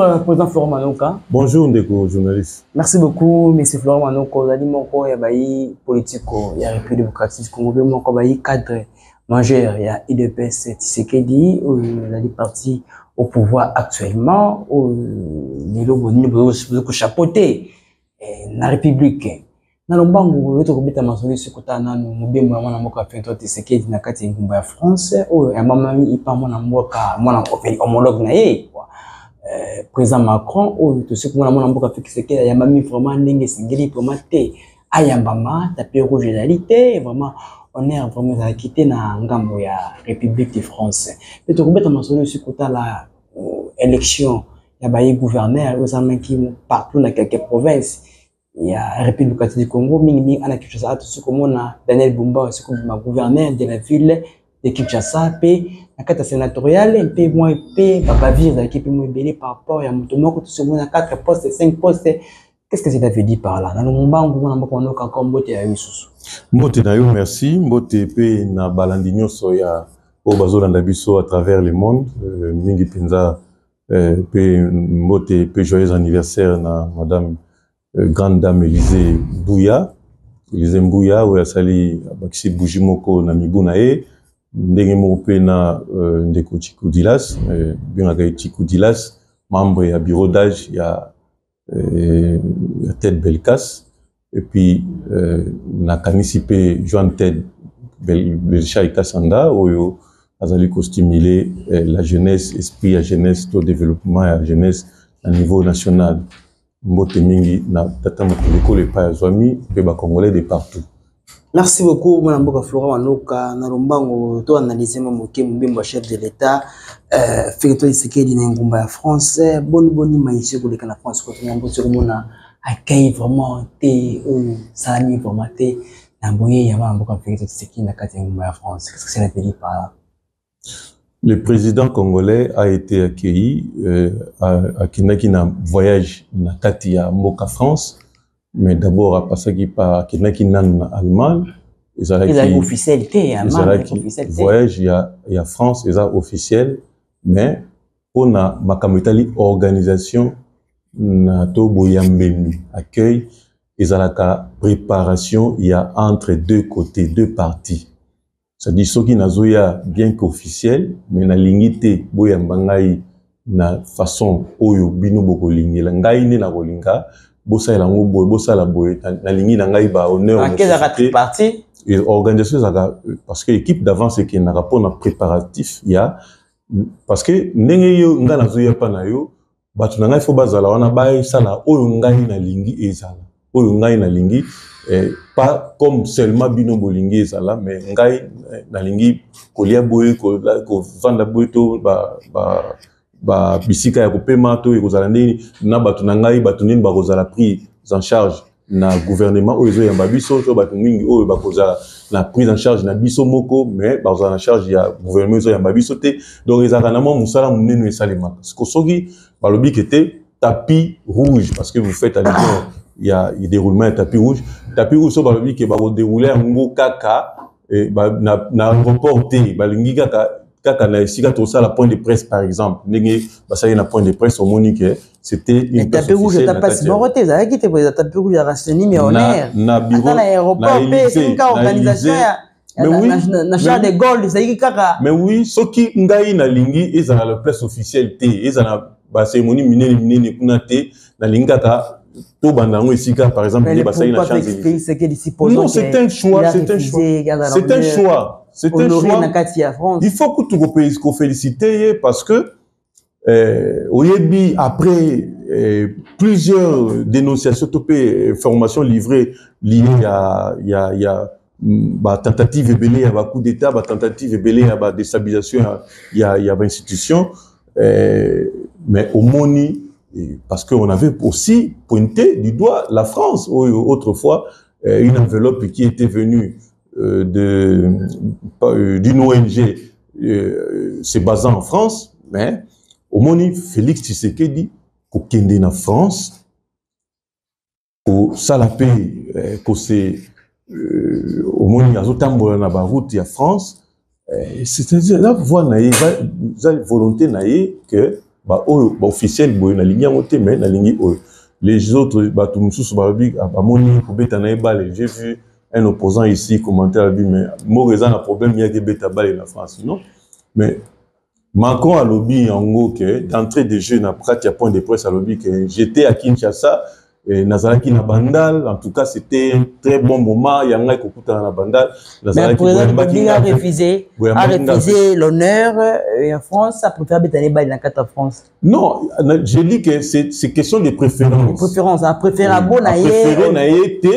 Bonjour, président Florent Manonco. Bonjour, Ndeko, journaliste. Merci beaucoup, monsieur Florent Manonco. Vous avez dit que vous avez politique, il y a République démocratique, vous avez cadre majeur, il y a IDPC, Tshisekedi, il y a des partis au pouvoir actuellement, il y a des chapeautés dans la République. Dans le banc, vous avez dit que vous avez dit que vous avez dit que vous France, vous avez dit que vous avez dit que vous avez président Macron, ou tout ce que mon a fait, c'est qu'il y a vraiment vraiment, on est vraiment acquitté dans la République de France. Peut-être que vous avez l'élection, il y a des gouverneurs, qui partout dans quelques provinces. Il y a la République du Congo, il y a Kinshasa, tout ce que mon Daniel Bumba, ce que mon gouverneur de la ville de Kinshasa, la carte sénatoriale, un peu moins épais, papa vivre avec un peu moins épais par rapport à mon tomaco, tout ce qu'on a 4 postes, 5 postes. Qu'est-ce que ça veut dire par là? Dans le moment où on a encore mboté à Yusus. Mboté na yo, merci. Mboté pe na balandinyo soya au bazo landabiso à travers le monde. Mingi Pinza pe mboté pe joyeux anniversaire na madame grande dame Elisée Bouya. Elisée Bouya ou asali bakisi bujimoko na mibunae. Ndengemo pena ndeko Tchikoudilas, Benanga Tchikoudilas, membre ya bureau d'âge ya Joan Ted Belkas, et puis na kanisipe Joan Ted Belkas Kasanda oyo azali ko stimuler la jeunesse, esprit ya jeunesse, taux développement ya jeunesse à niveau national. Mbote mingi na tata moko le pa zoami pe ba congolais de partout. Merci beaucoup, Mme Mboka Florent Manonco. Nous avons analysé le chef de l'État, Félix Tshisekedi de France. Le président congolais a été accueilli à Kinakina voyage Nakati à Mboka France. Mais d'abord, à passer par Kinakina en Allemagne, ils ont officialité, voyage, il y a France, ils ont officiel, mais on a ma communauté organisation, nato boyambemi accueil, ils ont la préparation, il y a entre deux côtés, deux parties. C'est-à-dire ceux qui n'azoya bien qu'officiel, mais na lignité boyambangai na façon oyo bino boko lingi langai ne na kolinga. Bossa la Mouboy, Bossa la Boy, la ligne d'Angaïba, honneur. À quelle partie? Et organisation, parce que l'équipe d'avance est qu'il n'a pas de préparatif, il y a. Parce que, n'ayez-vous n'a pas naïo, batuna n'a pas zala, on a baï sala, ou n'aïe na lingi et zala. Ou n'aïe na lingi, pas comme seulement binobo lingi et zala, mais n'aïe na lingi, colia boy, qu'on vende boito, bah. Bah, bisika ya kopema to ekozalandi na batuna ngai batunini bakozala prise en charge na gouvernement oyo ya babiso to batuningi oyo bakozala la prise en charge na biso moko mais bazala en charge ya gouvernement ya babiso te donc ezaka na mo musala munene esalema soki balobi kete tapis rouge parce que vous faites allusion il y a déroulement un tapis rouge so balobi ke ba dérouler ngokaka na aéroport te balingi kaka si tu as la pointe de presse, par exemple, la pointe de presse au Monique, c'était une personne. Tapis rouge, t'as pas si bon roté, ça a quitté pour les tapis rouges, mais on est. Dans l'aéroport, c'est une organisation. Mais oui, de Gaulle, ça y est, mais oui, ceux qui ont na lingi, ils ont la place officielle, ils ont la cérémonie minée, na lingaka. Par exemple, il y a des Champs-Élysées. Non, c'est un choix, c'est un choix. C'est un choix. C'est un choix. Il faut que tout le pays se félicite parce que, au Yébi, après plusieurs dénonciations, formations livrées, il y a tentative ébélée, il y a coup d'État, tentative ébélée, il y a déstabilisation, il y a institution. Mais au Moni, parce qu'on avait aussi pointé du doigt la France, autrefois, une enveloppe qui était venue d'une ONG se basant en France, mais au moment Félix Tshisekedi, qu'au Kende en France, qu'au Salapé, qu'au moment à Zotambo na Baroute et à France, c'est-à-dire la volonté naïe que ba oyo ba officiel boyo na lingi yango te mais na lingi oyo les autres ba tout mususu ba big ba moni ko beta na ebale. J'ai vu un opposant ici commenter à lui mais Moreza na problème il y a des beta balle en France non mais Macron a lobby en gros que d'entrée de jeu na prati à point de presse a lobby que j'étais à Kinshasa et nazalaki na bandal en tout cas c'était un très bon moment il y a un kokuta na bandal nazalaki a refusé l'honneur et en France ça préfère betané balle na kata France non j'ai dit que c'est question de préférence à préférable na été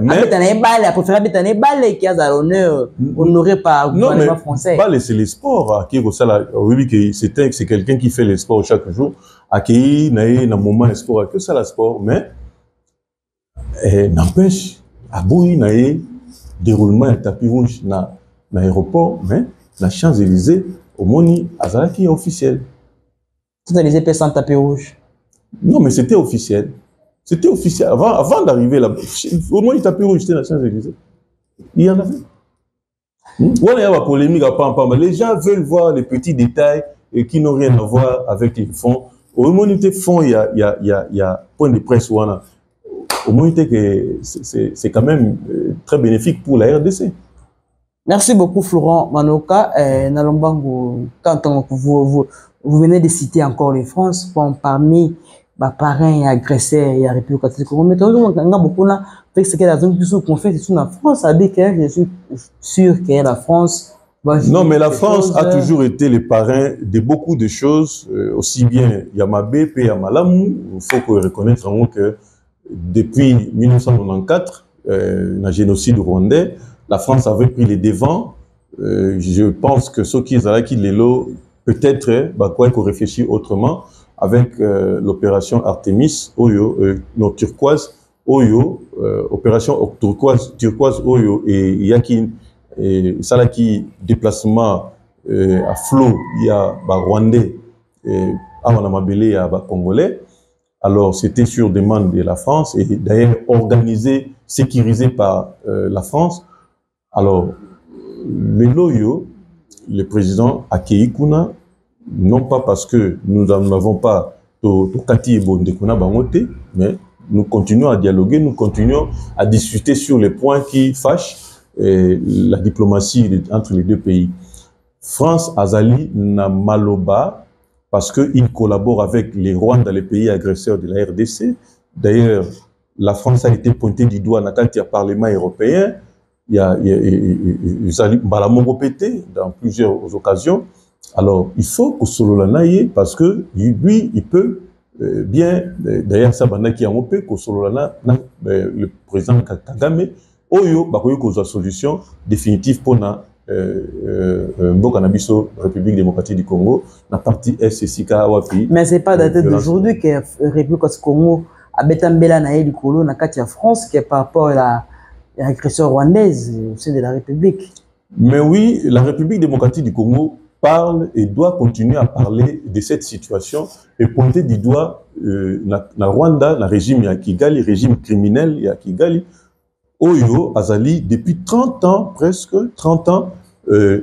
mais betané balle à préférable betané balle qui a l'honneur honoré par le gouvernement français balle c'est le sport qui resala oui que c'est quelqu'un qui fait le sport chaque jour accueilli na moment sport que ça la sport mais n'empêche aboui na déroulement tapis rouge na aéroport mais na Champs-Élysées au moni azalaki officiel Champs-Élysées pas sans tapis rouge non mais c'était officiel avant d'arriver là au moins tapis rouge c'était na Champs-Élysées il y en avait voilà il y a la polémique à pam les gens veulent voir les petits détails et qui n'ont rien à voir avec les fonds. Au moment où fond, il y a point de presse où on a. Au moment que c'est quand même très bénéfique pour la RDC. Merci beaucoup Florent Manonco. Quand vous venez de citer encore les France, parmi les parrains et agresseurs et la République catholique, mais toujours on a beaucoup là. Fait que c'est la zone qui se confie c'est la France. Avec elle, je suis sûr que la France. Non, mais la France a toujours été les parrains de beaucoup de choses, aussi bien Yamabé, P. Yamalamou. Il faut reconnaître vraiment que depuis 1994, le génocide rwandais, la France avait pris les devants. Je pense que ceux qui allaient qui les lots, peut-être, bah, quoi qu'on réfléchit autrement, avec l'opération Artemis, Oyo, non, turquoise, Oyo, opération turquoise, Oyo, et Yakin. Et ça là qui déplacement à flot il y a bah, Rwandais avant d'amabélé à bah, Congolais alors c'était sur demande de la France et d'ailleurs organisé sécurisé par la France alors les loyaux le président Akei Kuna non pas parce que nous n'avons pas Tokati et Bondekuna Bangote mais nous continuons à dialoguer nous continuons à discuter sur les points qui fâchent et la diplomatie entre les deux pays. France Azali n'a maloba parce qu'il collabore avec les Rwandais, les pays agresseurs de la RDC. D'ailleurs, la France a été pointée du doigt dans le Parlement européen. Il y a Azali Balamongo pété dans plusieurs occasions. Alors, il faut que Sololanaye parce que lui, il peut bien. D'ailleurs, Sabana qui a monté que Sololana, le président Kagame. Oyo, il y a une solution définitive pour la République démocratique du Congo, la partie SCCK Wapi. Mais ce n'est pas daté d'aujourd'hui que la République du Congo a bétambela na du Colo, na Katia France, qui est par rapport à l'agression rwandaise au sein de la République. Mais oui, la République démocratique du Congo parle et doit continuer à parler de cette situation et pointer du doigt la Rwanda, le régime ya Kigali, le régime criminel ya Kigali. Oyo Azali, depuis 30 ans, presque 30 ans,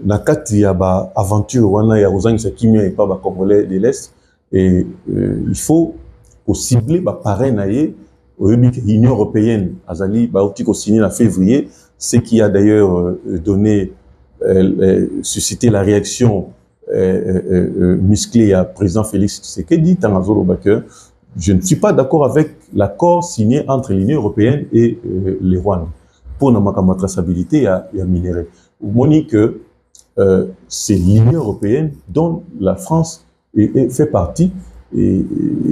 nakati ya ba aventure wana ya Rosanne Sakimia et pas ba Congolais de l'Est. Et il faut cibler ba parrain naé au l'Union européenne. Azali ba outil qu'on signe en février, ce qui a d'ailleurs donné suscité la réaction musclée à président Félix Tshisekedi Tangazolo Baker. Je ne suis pas d'accord avec l'accord signé entre l'Union européenne et les Rwandais pour la traçabilité à minerais. Monique, c'est l'Union européenne dont la France fait partie. Et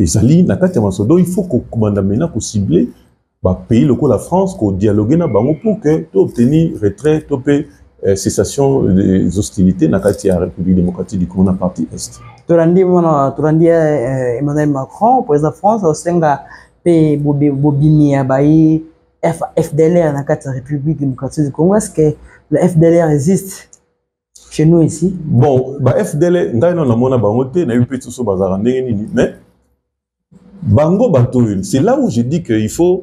ça, il faut qu'on cible le pays, la France, qu'on dialogue pour obtenir retrait, topé. Cessation des hostilités dans la République démocratique du Congo, dans la partie Est. Torandi Emmanuel Macron, président de France, au sein de la Bobini, FDLR dans la République démocratique du Congo, est-ce que la FDLR existe chez nous ici? Bon, la FDLR, mais c'est là où je dis qu'il faut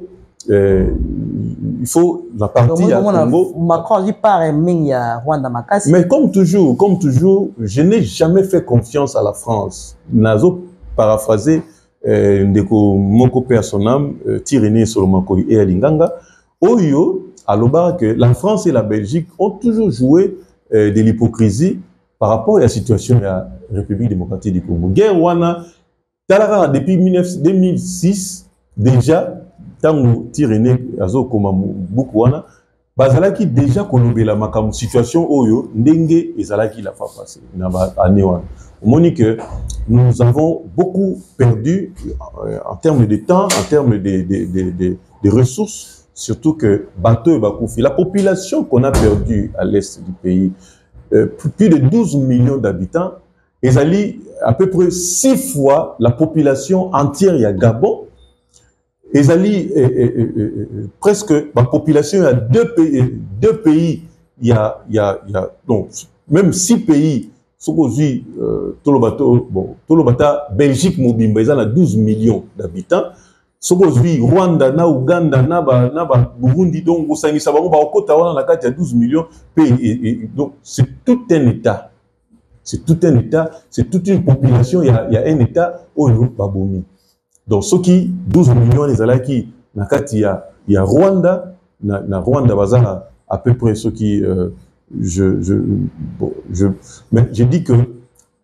il faut la partie donc, à Congo. Macron dit par à Rwanda Makassi. Mais comme toujours, je n'ai jamais fait confiance à la France. Nazo paraphrasé ndeko moko personam Tirénée Solomon Koy et Alinganga. Oyo aloba que la France et la Belgique ont toujours joué de l'hypocrisie par rapport à la situation de la République démocratique du Congo. Guerre Rwanda, Talara depuis 2006 déjà. Tango Tirénée azo koma bukwana bazalaki déjà kolobela makamu situation oyo ndenge ezalaki la fa passé na année wana Monique nous avons beaucoup perdu en termes de temps en termes de ressources surtout que bateau bakufi la population qu'on a perdue à l'est du pays plus de 12 millions d'habitants ezali à peu près 6 fois la population entière ya Gabon. Ezali presque la population a deux pays il y a donc même 6 pays supposé Tolobata Belgique Mobimba ils ont 12 millions d'habitants supposé Rwanda na Ouganda na Burundi donc au Sénégal on va au côté on a 12 millions pays et donc c'est tout un état c'est toute une population il y a un état au Babomi. Donc, ceux qui 12 millions, les allaient qui, il y a Rwanda, na Rwanda bazala à peu près ceux qui, mais je dis que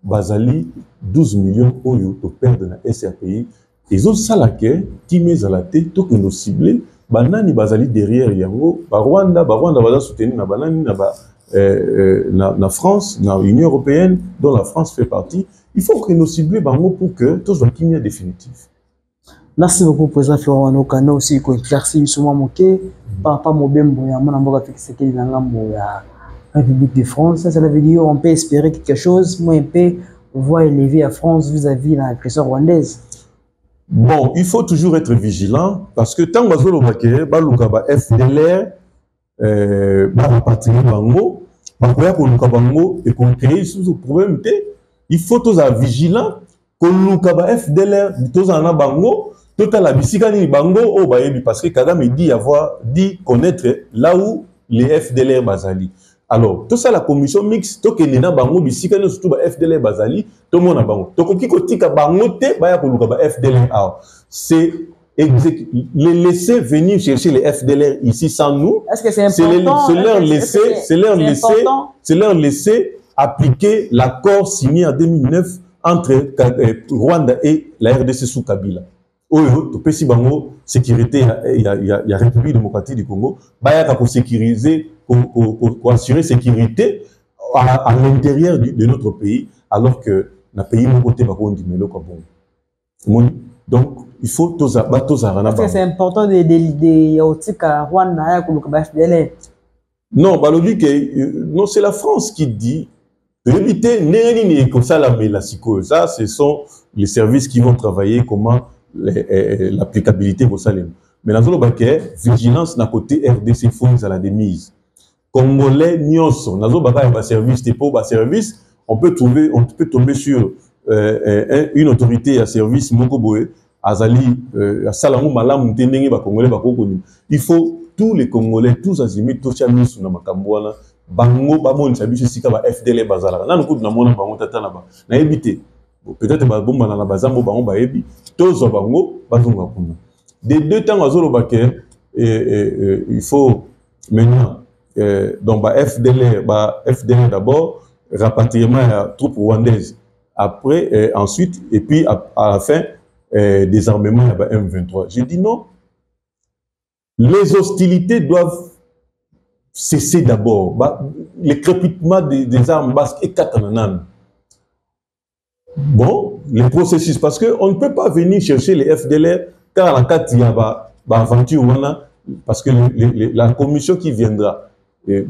bazali 12 millions oyo to perdre na SRPI, ils ont salake, qui met à la tête, tout que nous ciblés, banani bazali derrière yango, ba Rwanda bazala soutenir na banani na France, na Union européenne dont la France fait partie, il faut que nous ciblions bango pour que tout soit clair définitif. Merci beaucoup, président Florent Manonco. Nous aussi, nous éclaircissons justement mon cas. Papa Mobembo, il y a mon amour avec ce qu'il y a dans la République de France. Ça veut dire qu'on peut espérer quelque chose, mais on peut voir élever la France vis-à-vis de l'agression rwandaise. Bon, il faut toujours être vigilant parce que tant que vous avez FDLR, il faut tous être vigilants. Quand nous avons FDLR, nous avons Bango, tout à la bicyclette Bango, parce que Kagame dit connaître là où les FDLR Bazali. Alors, tout ça, la commission mixte, tout le monde a Bango, bicyclette, surtout FDLR Bazali, tout le monde a Bango. Donc, qui côté Bango, t'es, bah, pour le FDLR. C'est les laisser venir chercher les FDLR ici sans nous. Est-ce que c'est important? C'est leur laisser appliquer l'accord signé en 2009. Entre Rwanda et la RDC sous Kabila. Au Pessi Bango, sécurité, il y a République démocratique du Congo, il y a pour sécuriser, pour assurer sécurité à l'intérieur de notre pays, alors que le pays mon côté va continuer. Donc, il faut tous arana. Est-ce que c'est important de Yotika Rwanda comme le FDL? Non, non, c'est la France qui dit. Éviter ni comme ça la psychose. Ça, ce sont les services qui vont travailler comment l'applicabilité vos salaires. Mais dans le baquet, vigilance d'un côté RDC fonds à la démise. Congolais nionson. Dans le baquet, bas service, dépôt, bas service, on peut tomber sur une autorité à service Mokoboé, Azali, Salamou Malam, Tenenge, bas Congolais, bas Congolais. Il faut tous les Congolais, tous azimuts, tous chamis, sous la Makambouana. Bango bamon sabi ceci ka ba FDL bazala nanu ko na mona bango tata na ba na ebité peut-être ba bomba na bazambo bango ba ebi tozo bango bazonga kuna des deux temps azolo baké il faut maintenant donc ba FDL d'abord rapatriement à troupes rwandaises après ensuite et puis à la fin désarmement ba M23 je dis non les hostilités doivent cesser d'abord. Le crépitement des armes basques est catananan. Bon, le processus, parce qu'on ne peut pas venir chercher les FDLR, car en cas il y a aventure, parce que la commission qui viendra, il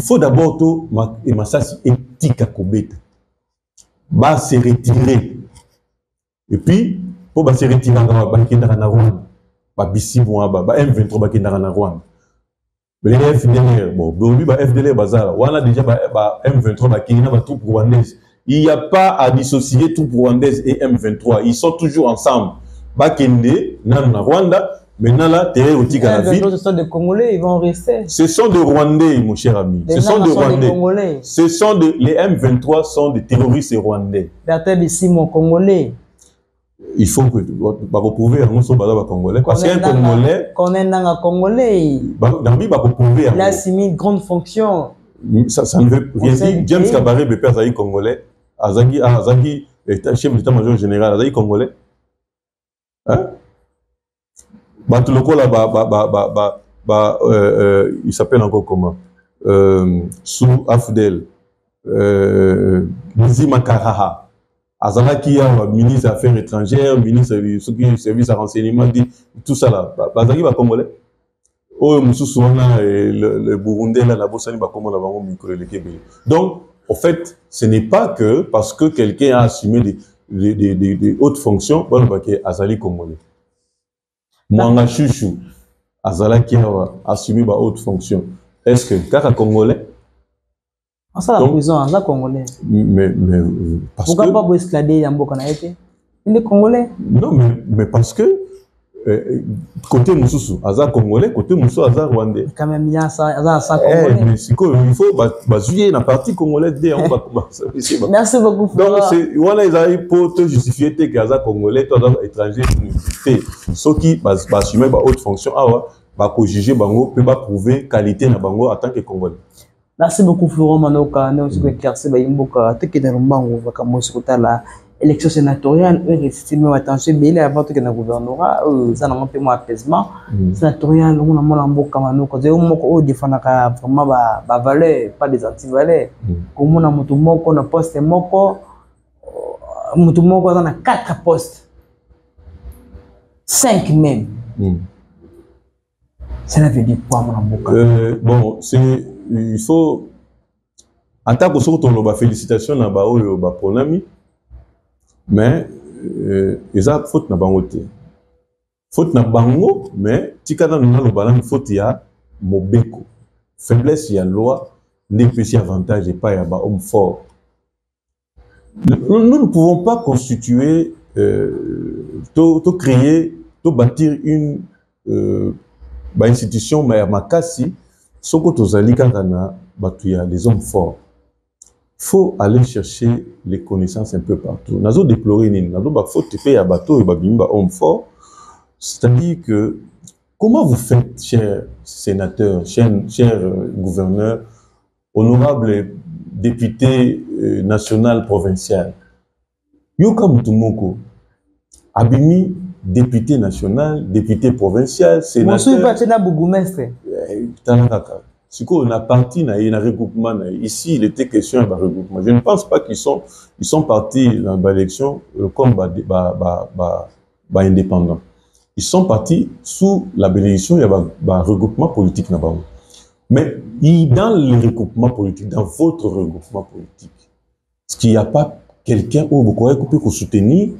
faut d'abord tout et massassi éthique à Kobeta. Bah se retirer. Et puis, pour se retirer, M23 qui n'a rien. Les FDLR, FDLR bazar, on a déjà M23 qui n'a pas tout rwandaise. Il n'y a pas à dissocier tout rwandaise et M23. Ils sont toujours ensemble. Bakende, nan Rwanda, maintenant là, terre au Tigaravi. Ce sont des Congolais, ils vont rester. Ce sont des Rwandais, mon cher ami. Ce sont des Rwandais. Ce sont des les M23 sont des terroristes rwandais. D'ailleurs, ici, mon Congolais. Il faut que bah retrouver un seul bala congolais parce qu'un congolais connaît un congolais d'ambi bah retrouver là c'est une grande fonction ça ne veut rien dire. James Kabare Beppe Azaki congolais Azaki chef d'état-major général Azaki congolais hein bah tout le coup là bah il s'appelle encore comment sous Afdel Nzima Karaha Azalaki, ministre des Affaires étrangères, ministre du service à renseignement, tout ça là. Bazaki va congolais. Oh, le Burundais, la Bosnie, va congolais. Donc, en fait, ce n'est pas que parce que quelqu'un a assumé des hautes fonctions, on va dire Azali congolais. Mwanga Chouchou, Azalaki a assumé des hautes fonctions. Est-ce que Kaka congolais? On s'en la prison, on s'en congolais. Mais parce pourquoi que... Pourquoi pas vous esclader Yambo Kanaïté? Il est congolais. Non, mais parce que côté Moussou, Aza congolais, côté Moussou, Aza rwandais. Quand même, il y a ça congolais. Mais si quoi, il faut basuyer la partie congolaise dès on va commencer. Merci beaucoup. Donc, voilà, ils arrivent pour te justifier que Aza congolais, toi, étranger, ceux qui assument une haute fonction, pour juger Bango, peut prouver qualité de Bango en tant que congolais. Merci beaucoup Florent Manonco, nous sommes éclaircis par Mboka, tout qui est normal, on va commencer par la élection sénatoriale, eux récitiment attention, mais il est avant tout que le gouvernorat, ça n'a pas moins apaisement, sénatorial, on a moins l'Mboka Manonco, c'est au moment où défendre vraiment la valeur, pas des anti-valeurs, comme on a monté on a posté moko, monté moko on a 4 postes, 5 même. Cela veut dire quoi mon Mboka? Bon, c'est il faut en tant que sorte on a félicitations na ba oyo ba ponami mais ils a faute na bango te faute na bango mais tikana na lo balan faute ya mobeko faiblesse ya loi n'est plus avantage et pas ya ba homme fort. Nous ne pouvons pas constituer créer bâtir une institution mais makasi. Ce que tu as dit, c'est les hommes forts. Il faut aller chercher les connaissances un peu partout. Nous avons déploré, nous avons fait des bateaux et des hommes forts. C'est-à-dire que, comment vous faites, chers sénateurs, chers gouverneurs, honorables députés national, provincial, Yoka Mutumoko, Abimi, député national, député provincial, sénateur. Monsieur le parti bourgmestre. Si on a parti, na un regroupement. Ici, il était question d'un regroupement. Je ne pense pas qu'ils sont partis dans l'élection comme indépendants. Ils sont partis sous la bénédiction d'un regroupement politique. Mais dans le regroupement politique, dans votre regroupement politique, est-ce qu'il n'y a pas quelqu'un où vous croyez qu'on peut soutenir?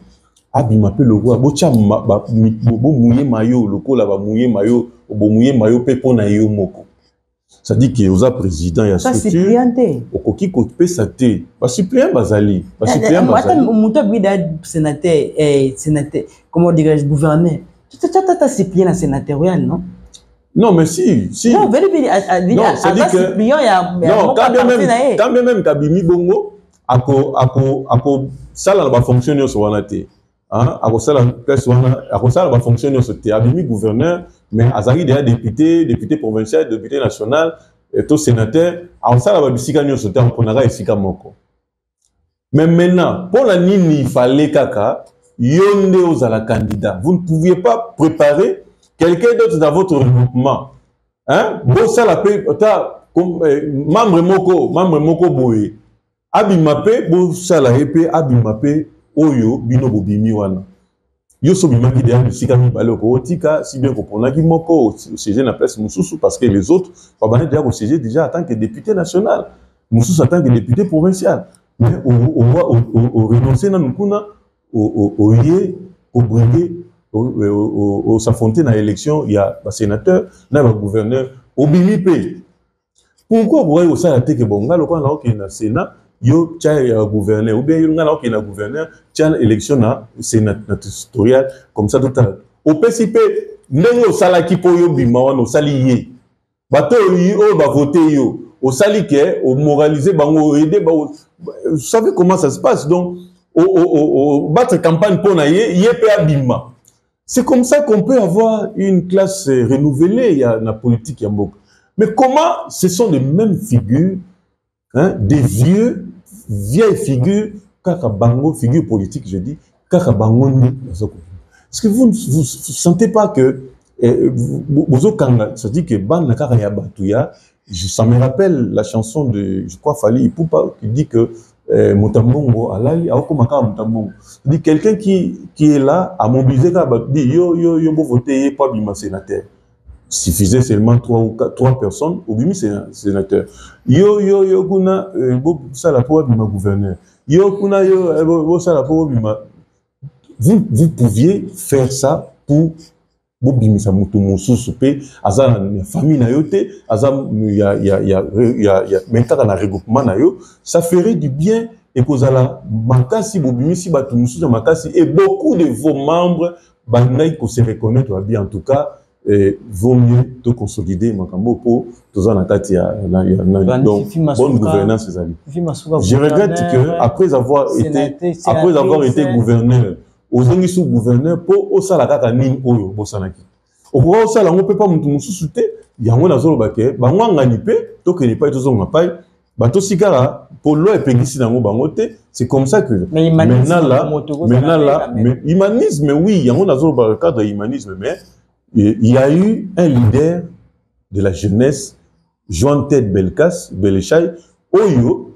Abimapé le roi, bocha bo mouye mayo, le ko la ba mouye mayo, bo mouye mayo pepo na yo moko. Ça dit qu'il y a un président, il y a structure. Ça supplianté. Au coquille côte pesaté. Pas suppliant Bazali. Pas suppliant Bazali. Attends, mouta bida sénateur, comment dirais-je gouverneur. Tu as supplié la sénatoriale, non? Non, mais si. Non, vérifiez. Non, ça dit que. Non, quand même Kabimi Bongo, ako ça là va fonctionner sur Wanaté. À quoi ça va fonctionner ce théâtre gouverneur, mais Azari déjà député provincial, député national, et tout sénateur, à ça va bisikanion ce théâtre on aura ici comme encore. Mais maintenant, pour la nini, il fallait kaka yonde aux à la candidat. Vous ne pouviez pas préparer quelqu'un d'autre dans votre regroupement, hein? Bon ça la paix, comme membre moko boé, abimapé, bon ça la épée, abimapé. Oyo bino bobimi wana yo so bimaki derrière musika mi balé ko tika si bien comprendre ki moko siéger na place mususu parce que les autres va baner déjà au siéger déjà en tant que député national mususu en tant que député provincial mais on va au renoncer na nkuna au yé au briguer au s'affronter na élection il y a sénateur na gouverneur obimi pe pourquoi vous voyez au ça la té que bonga lokwa na au Sénat yo tcha gouverneur ou bien il nga qui na gouverneur tcha élection na sénatorial comme ça tout à au PCP nengo salaki po yo bima wana osaliye bato yo ba voter yo osali ke o moraliser bango aider ba vous savez comment ça se passe donc au battre campagne pour na yé pe bima. C'est comme ça qu'on peut avoir une classe renouvelée, il y a la politique, il y a beaucoup. Mais comment ce sont les mêmes figures, hein, des vieilles figures, kakabango, figures politiques, je dis, kakabango ni. Est-ce que vous ne vous sentez pas que, ça dit que ban nakaya batuya, ça me rappelle la chanson de, je crois, Fally Ipupa, qui dit que Moutambongo, Alali, Aokumaka Moutambongo. Dit quelqu'un qui est là à mobiliser, dit yo, vous votez pas bima sénateur. Suffisait seulement 3 personnes au bimi sénateur. Yo, kuna, ça la pour bima gouverneur. Yo, kuna, yo, ça la pour bima. Vous pouviez faire ça pour bimi sa moutou moussou soupé, aza la famille na yote, aza ya mentaka na regroupement na yo, ça ferait du bien et cause la makasi bobimi si batou moussou na makasi et beaucoup de vos membres banay ko se reconnaître bien en tout cas vaut mieux te consolider makambo pour tous en atati ya donc bonne gouvernance les amis. Je regrette que après avoir été gouverneur aux années sous gouverneur pour au salakaka nim oyo bosanaki okwa au salango peut pas mutu mususute yango nazolo bake bangwangani pe to que ne pas tous on pas ba to sikara pour loi pengisi nango bangote c'est comme ça que maintenant là mais humanisme oui yango nazolo ba cadre humanisme mais il y a eu un leader de la jeunesse Joan Ted Belkas oyo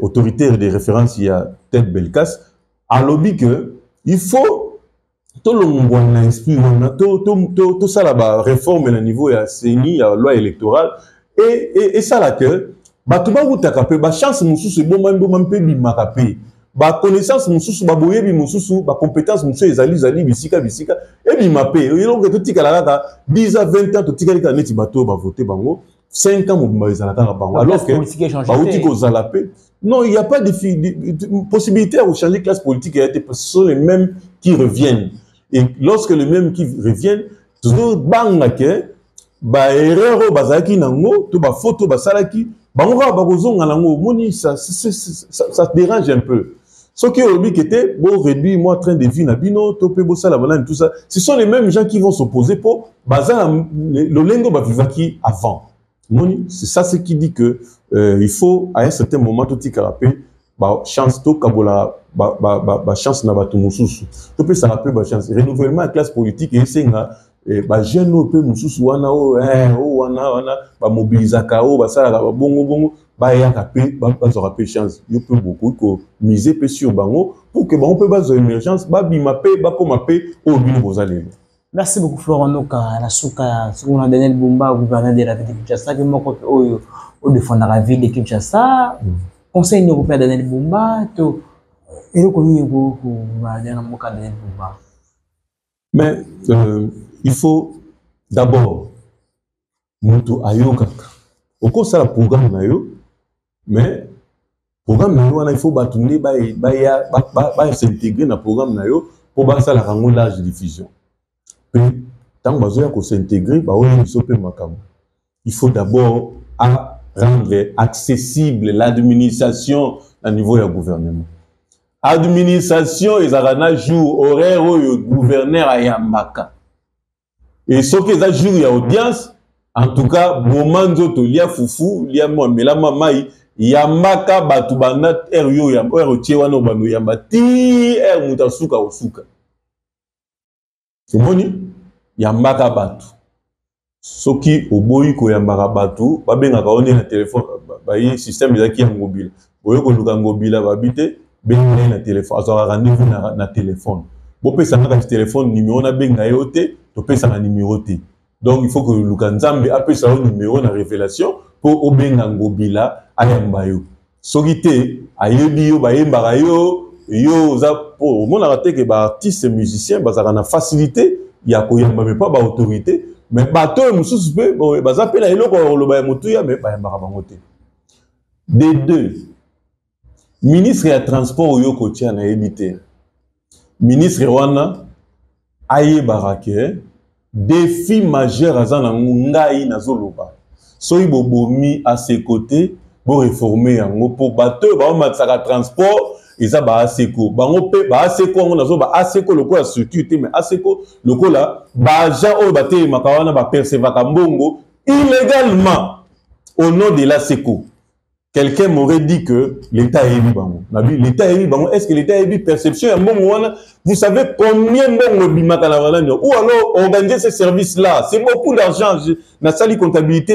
autoritaire de référence il y a Ted Belkas à lobby que il faut tout le monde inspire tout ça là-bas réforme le niveau à CENI à loi électorale et ça là que bah tout le monde a capé bah chance monsieur c'est bon même peu bim capé bah connaissance monsieur c'est bah boyer bim monsieur c'est bah compétence monsieur les alliés bisika et bim capé ils ont que tout tika là là 10 à 20 ans tout tika là neti bateau bah voter bango 5 ans mouvement ils en attendent bango alors que bah outil qu'on zalapé. Non, il n'y a pas de possibilité à changer de classe politique. Ce sont les mêmes qui reviennent. Et lorsque les mêmes qui reviennent, toujours bangake, bah erreur au bazaki nango, tout bah photo bah salaki, bah on va bagozon nango moni ça dérange un peu. Ce qui est au but qui était bon réduit moi train de vie nabino, topé bo salabalan tout ça. Ce sont les mêmes gens qui vont s'opposer pour bazar le lengo bah vivaki avant. C'est ça ce qui dit que il faut à un certain moment tout y carapé bah chance tout kabola bah chance na bato mususu tout peut ça rappeler bah chance renouvellement de classe politique et c'est bah jeune au peu mususu wana wana bah mobiliser kao bah ça bongo bah y a rappeler bah pas rappeler chance il peut beaucoup que miser peu sur bango pour que bah on peut base émergence bah bimapé bah komapé au but vous allez. Merci beaucoup Florent Manonco à la souka on a donné le bomba gouverneur de la ville de Kinshasa que moi au défendre la ville de Kinshasa conseil européen donné le bomba to et reconnu go gouverneur Mboka donné le bomba mais il faut d'abord mutu ayoka au ça la programme na yo mais programme na yo il faut batuné ba s'intégrer na programme na yo pour ba ça la rango large diffusion. Tant qu'on s'intégrer, il faut d'abord rendre accessible l'administration au niveau du gouvernement. L'administration est un jour horaire où le gouverneur a yamaka. Et ce qui est un jour d'audience, en tout cas, moment où il y a foufou, il y a moi, mais la maman, yamaka batubanat, eryo yamaka, tiwano banu yambati, er mutasuka osuka. C'est bon, il y a un marabatou. Ce qui est au bout, il y a un marabatou. Il y a un téléphone, il y a un système qui est mobile. Il y a un mobile qui est habité, il y a un téléphone. Il y a un rendez-vous dans le téléphone. Si on a un téléphone, numéro, numéroté. Donc, il faut que l'Ouganda appelle ça un numéro dans la révélation pour obéir un mobile à Yambayo. Ce qui est, yo au monde a que artistes et musiciens ont facilité il y a pas d'autorité mais bateau mais des deux ministre ya transport oyo kotia na ebite ministre wana aye barake défi majeur azana ngai nazoloba soyi bobomi à ses côtés pour réformer yango po bato ba matsaka transport eza ba aseko bango pe ba aseko ngo nazo ba aseko lokola sécurité mais aseko lokola ba agent oyo bate makawana ba percevaka mbongo illégalement au nom de l'aseko. Quelqu'un m'aurait dit que l'État est élu. L'État est élu. Est-ce que l'État est élu? Perception, vous savez combien de ou alors organiser ces services-là. C'est beaucoup d'argent. Dans la salle comptabilité,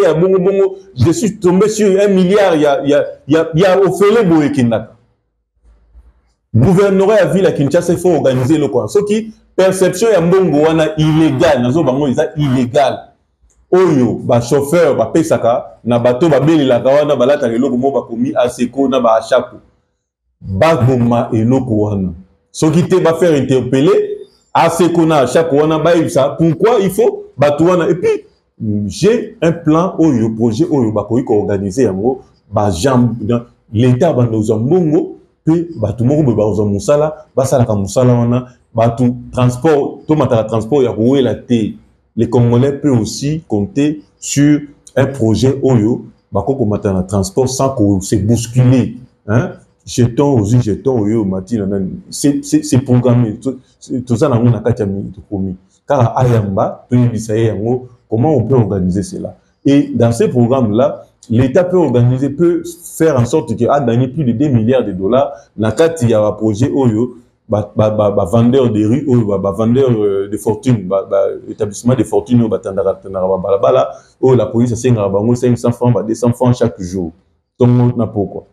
je suis tombé sur 1 milliard. Il y a offert Boekinaka. Gouvernerait à ville à Kinshasa, il faut organiser le coin. Ce qui, perception, est illégal. Illégal. Oyo, ba chauffeur, ba pesaka, na bato ba beli la kawana, ba lata eloko mo ba komi aseko na ba achako. Ba goma eloko wana. So qui te va faire interpeller, aseko na achako wana, ba yisa. Pourquoi il faut bato wana? Et puis, j'ai un plan, oyo, projet, oyo, ba koyi ko organiser yango, ba jamb, l'État ba nous mbongo, puis ba tout moko ba ozo musala, ba sala ka musala wana, ba tout transport, to matala transport ya ko la te. Les Congolais peuvent aussi compter sur un projet Oyo, Bakoko matin en transport sans qu'on se bouscule. Hein? Jetons aussi, jetons Oyo, Matin, c'est programmé. Tout ça, on a 4 minutes de commis. Car à Ayamba, comment on peut organiser cela? Et dans ces programmes-là, l'État peut organiser, peut faire en sorte qu'il a gagné plus de 2 milliards de dollars. Dans 4, il y a un projet Oyo. Vendeur de rue, vendeur de fortune, établissement de fortune, la police a 500 francs, 200 francs chaque jour. Donc, pourquoi?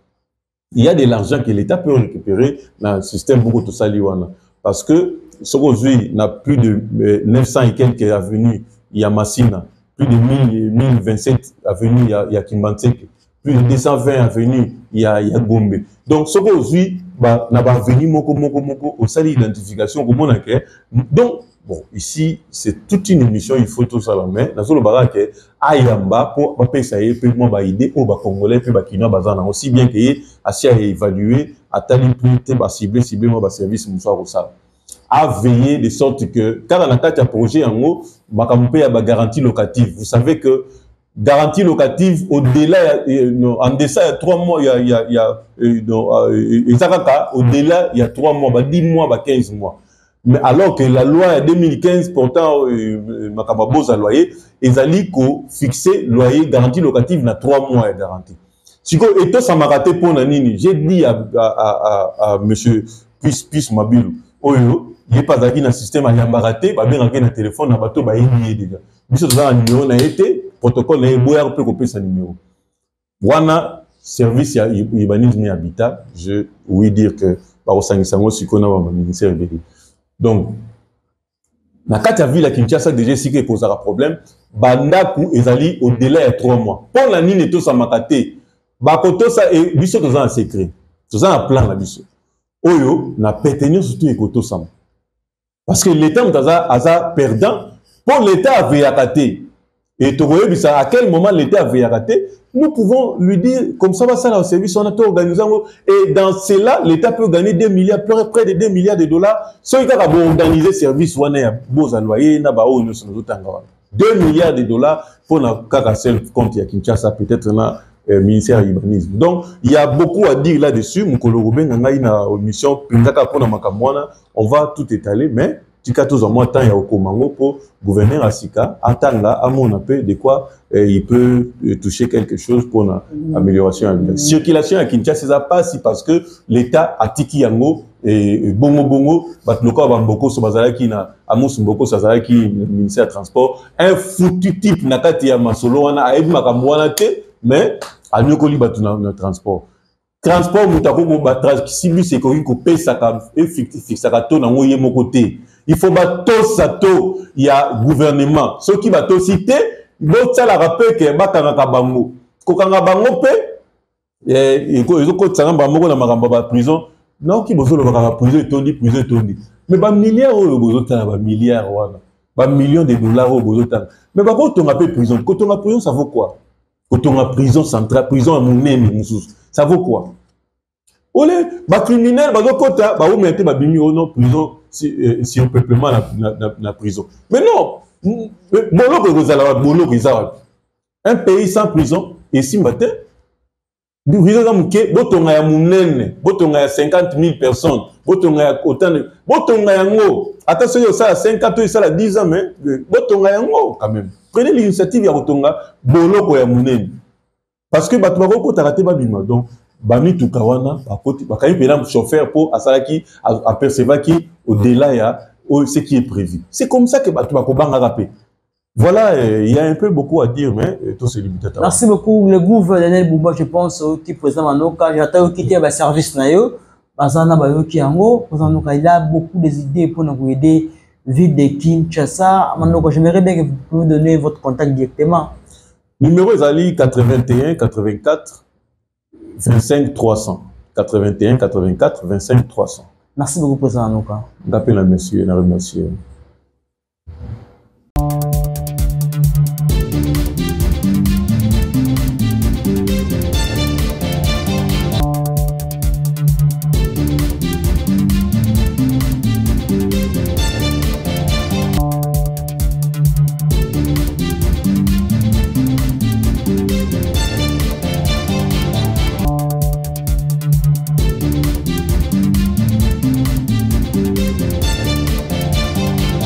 Il y a de l'argent que l'État peut récupérer dans le système beaucoup de Saliwana. Parce que, aujourd'hui, il y a plus de 900 et quelques avenues, il y a Massina, plus de 1027 avenues, il y a Kimbanseke, plus de 220 avenues, il y a Gombé. Donc, ce qu'aujourd'hui, n'a pas venu moko au salle d'identification comme on a créé. Donc bon, ici c'est toute une émission, il faut tout ça la main dans le baraque ayamba pour payer ça et puis moi ba idée au ba congolais puis ba kina bazana aussi bien que assis à évaluer à tali plus ba cibler moi ba service moussa au salle à veiller de sorte que quand on attaque un projet en haut ba campé ba garantie locative. Vous savez que garantie locative, au-delà, en dessous, il y a 3 mois, au-delà, il y a 3 mois, bah, 10 mois, bah, 15 mois. Mais alors que la loi 2015, pourtant, Macababos a loyer, ils allaient fixer loyer garantie locative, il y a 3 mois de garantie. Et tout ça m'a raté pour Nanini. J'ai dit à M. Pius Mabilu, il n'y a pas d'acquis dans le système, il y a raté, il y a un téléphone, il y a déjà. Mais c'est un numéro, on a été. Protocole est boire peut copier ce numéro. Wana service ya urbanisme et habitat, je oui dire que par au sangisango sikona ba ministère de. Donc na kata ville à Kinshasa déjà si que cause un problème, bandaku ezali au délai de 3 mois. Pour la nine tout ça makate, ba koto ça et biso to en secret. Tout ça en plan la biso. Oyo na pétenir surtout ekoto ça. Parce que l'État aza perdant, pour l'État avait attaqué. Et tu vois, à quel moment l'État avait raté, nous pouvons lui dire, comme ça va ça là au service, on a tout organisé. Et dans cela, l'État peut gagner 2 milliards, près de 2 milliards de dollars. Ceux qui ont organisé le service, on a beau alloyer, on a beau nous en 2 milliards de dollars pour la caracelle compte à Kinshasa, peut-être là, ministère de l'urbanisme. Donc, il y a beaucoup à dire là-dessus. Mokolo Robin, on a une mission, on va tout étaler, mais. Tous en moins temps il y a au Congo pour gouverner à Sika, attendre là à mon appel de quoi il peut toucher quelque chose pour l'amélioration de la circulation à Kinshasa. Ça passe si parce que l'État a tiki yango et bongo batloka bamboko so bazala ki na amus mboko sazala ki ministère de transport un foutu type nakati ya masolo wana aibu makambo wana te mais a nyokoli batu na transport. Transport mutako ko batrage si lui c'est ko pesa ka fixaka to na moye mo côté. Il faut battre sato il y a gouvernement ceux qui battent cité donc ça la rappelle que bakanga bango kokanga bango pe et ko tsanga bango na makamba ba prison non qui bozo le ba prison tondi mais ba milliards au bozo tala ba milliards wana ba millions de dollars au bozo tala mais ba ko tonga pe prison ko tonga prison ça vaut quoi ko tonga prison centrale prison à mon nez ça vaut quoi les criminels, si on peut pleurement la prison. Mais non, un pays sans prison, et si matin, il y a 50 000 personnes, il y a autant de... Attention, il y a 50 ans, il y a 10 ans, mais il y a quand même. Prenez l'initiative, il y a un... Parce que les gens donc bami tout kawana à côté parce qu'il y a un chauffeur pour asalaki apercevoir qui au-delà il y a ce qui est prévu. C'est comme ça que tu vas pouvoir rapper. Voilà, il y a un peu beaucoup à dire, mais tout c'est limité. Merci beaucoup. Le gouvernement Daniel Bouba, je pense au petit président Manoka, j'attends qu'il ait un service naio. Bazana Bayoki Ango, président Manoka, il a beaucoup des idées pour nous aider ville de Kinshasa. Manoka, j'aimerais bien que vous pouvez donner votre contact directement. Numéro Zali 81 84 25 300. 81 84 25 300. Merci beaucoup, président Anoka. D'appel à monsieur et à la remercier.